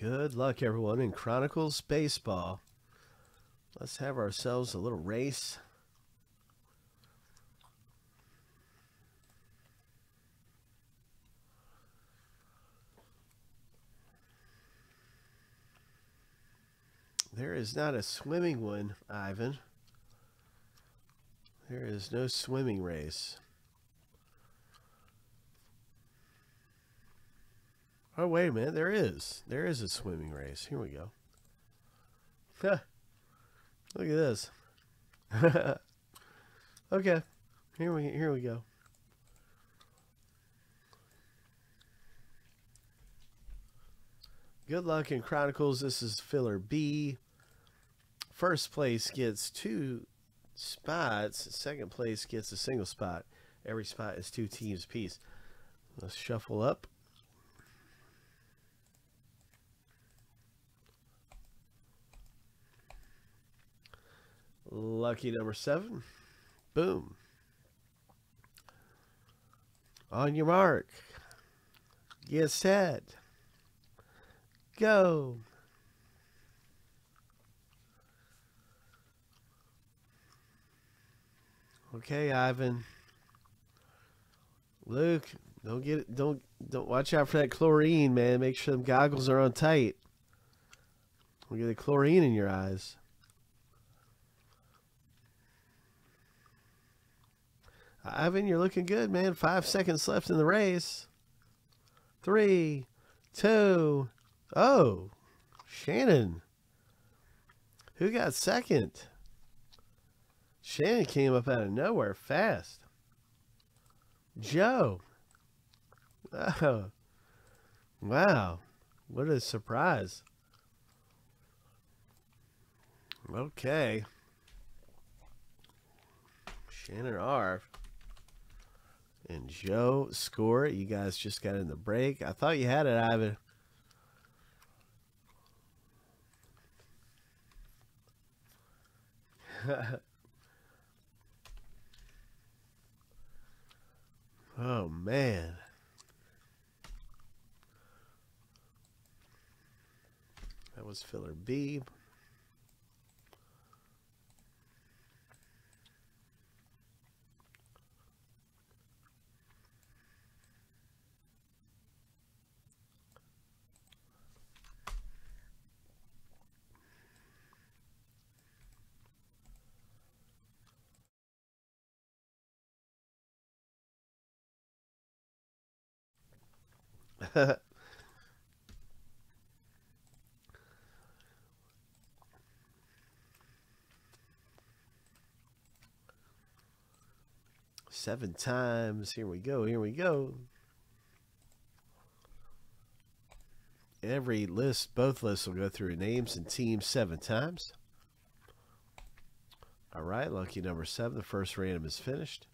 Good luck, everyone, in Chronicles Baseball. Let's have ourselves a little race. There is not a swimming one, Ivan. There is no swimming race. Oh, wait a minute. There is. There is a swimming race. Here we go. Huh. Look at this. Okay. Here we go. Good luck in Chronicles. This is filler B. First place gets 2 spots. Second place gets a single spot. Every spot is 2 teams apiece. Let's shuffle up. Lucky number 7. Boom. On your mark. Get set. Go. Okay, Ivan. Luke, don't get it. Don't watch out for that chlorine, man. Make sure them goggles are on tight. Don't get the chlorine in your eyes. Ivan, you're looking good, man. 5 seconds left in the race. 3, 2, oh, Shannon. Who got second? Shannon came up out of nowhere fast. Joe. Oh, wow. What a surprise. Okay. Shannon R. and Joe score. You guys just got in the break. I thought you had it, Ivan. Oh, man. That was filler B. Seven times. Here we go. Here we go. Every list, both lists will go through names and teams 7 times. All right. Lucky number 7. The first random is finished.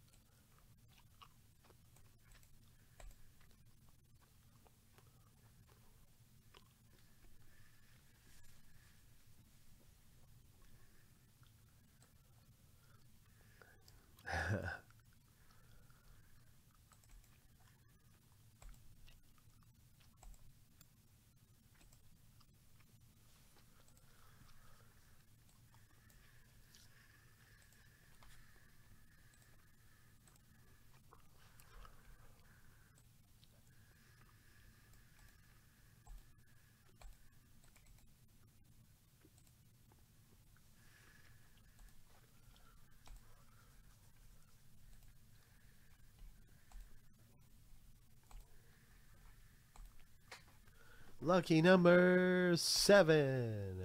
Lucky number 7.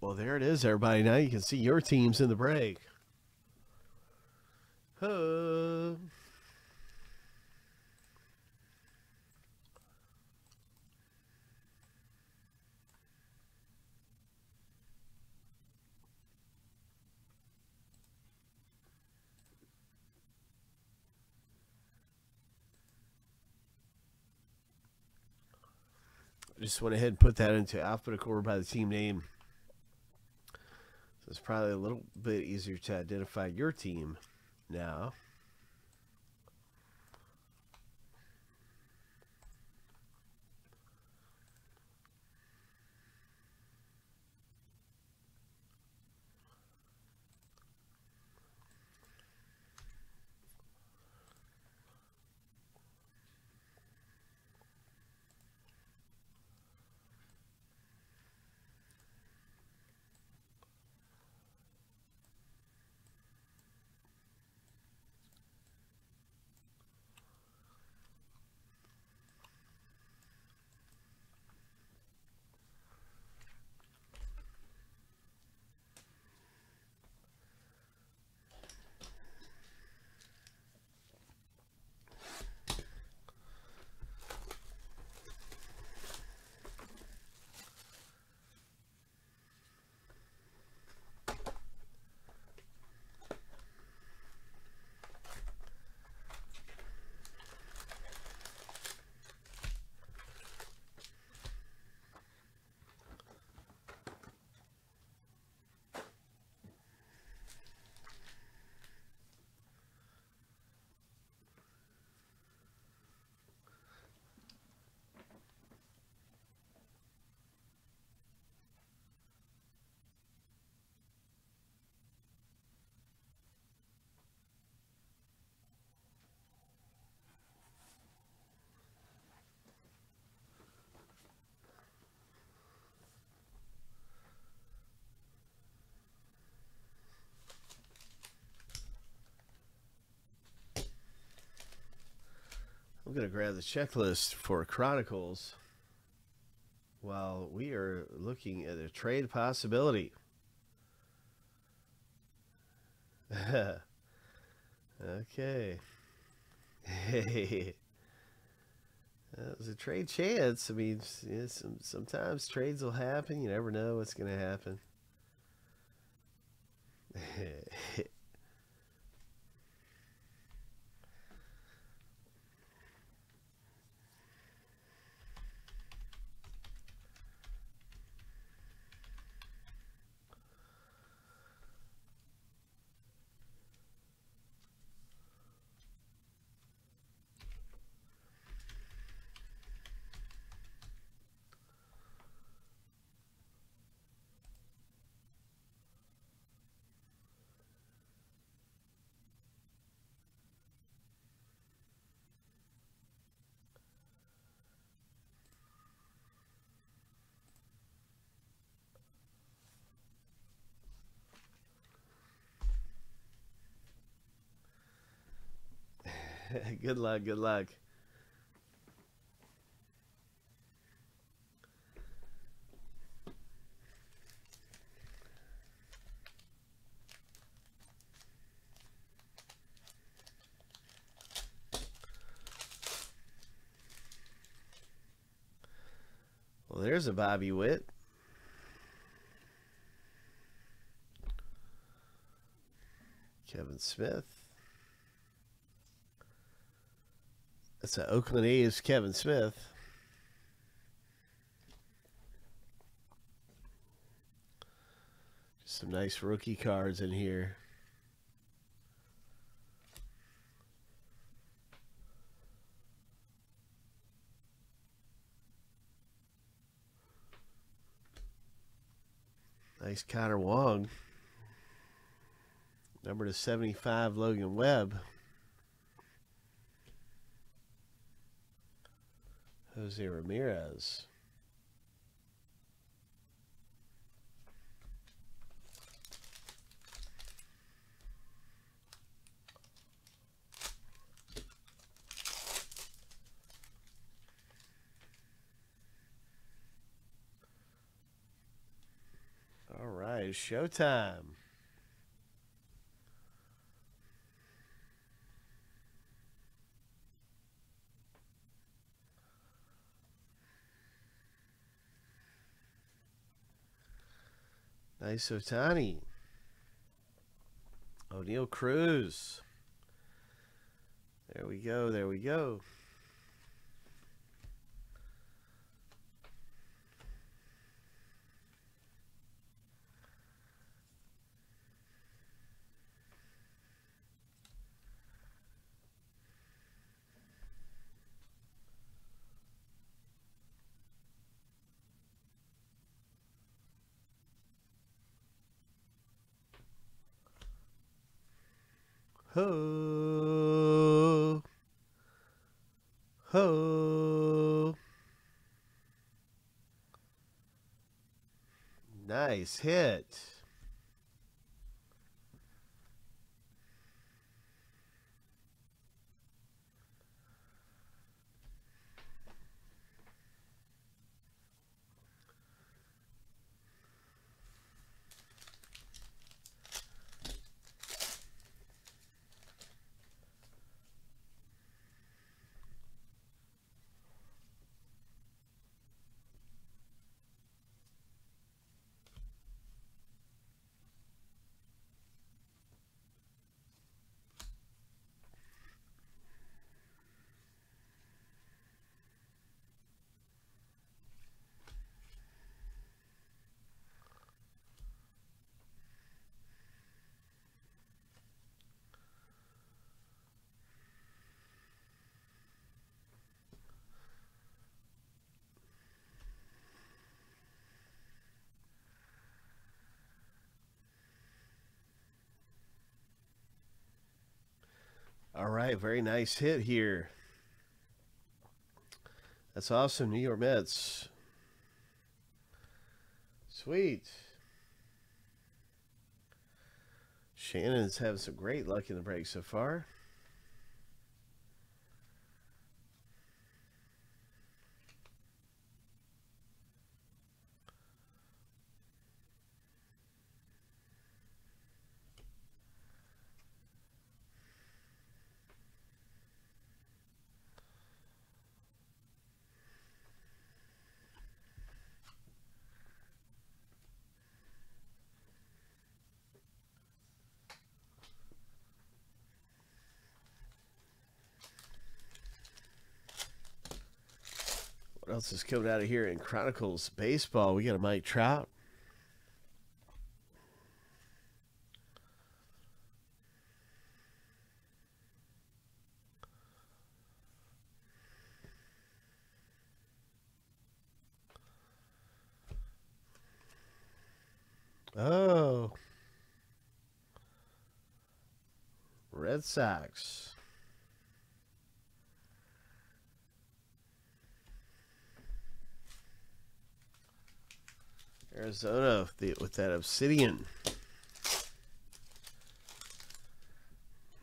Well, there it is, everybody. Now you can see your teams in the break. just went ahead and put that into alphabetical order by the team name. So it's probably a little bit easier to identify your team now. I'm going to grab the checklist for Chronicles while we are looking at a trade possibility. Okay. Hey. That was a trade chance. I mean, you know, sometimes trades will happen. You never know what's going to happen. Good luck, good luck. Well, there's a Bobby Witt. Kevin Smith. That's an Oakland A's Kevin Smith. Just some nice rookie cards in here. Nice Connor Wong. Number to 75, Logan Webb. Jose Ramirez. All right, showtime. Nice Otani. O'Neill Cruz. There we go, there we go. Ho. Ho. Nice hit. All right, very nice hit here. That's awesome, New York Mets. Sweet. Shannon's having some great luck in the break so far. What else is coming out of here in Chronicles Baseball? We got a Mike Trout. Oh. Red Sox. Arizona with that obsidian.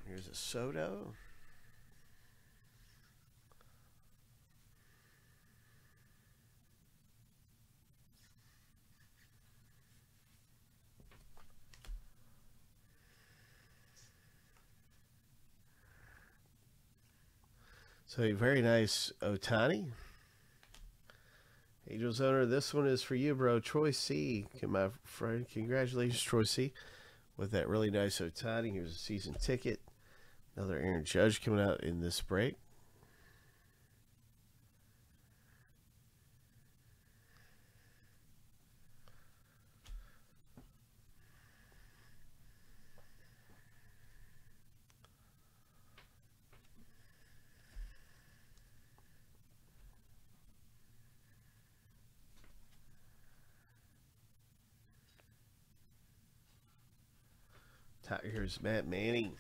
Here's a Soto. So a very nice Otani. Angels owner, this one is for you, bro. Troy C., my friend. Congratulations, Troy C., with that really nice Otani. Here's a season ticket. Another Aaron Judge coming out in this break. Here's Matt Manning.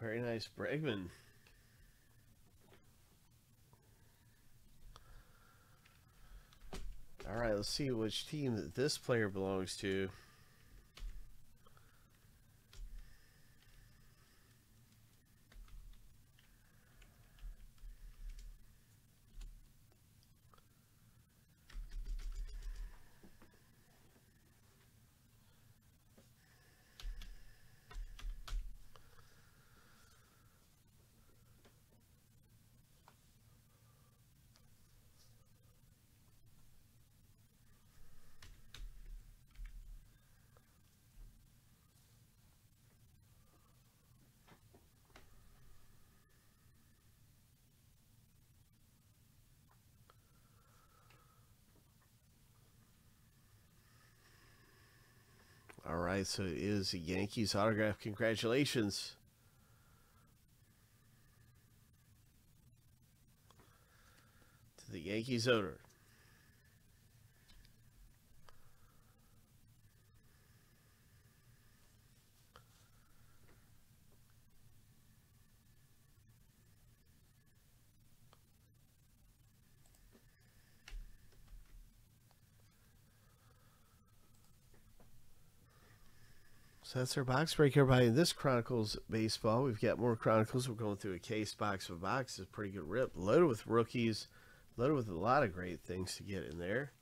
Very nice Bregman. All right, let's see which team that this player belongs to. right, so it is a Yankees autograph. Congratulations. To the Yankees owner. So that's our box break, everybody. In this Chronicles Baseball, we've got more Chronicles. We're going through a case box for box. It's a pretty good rip. Loaded with rookies. Loaded with a lot of great things to get in there.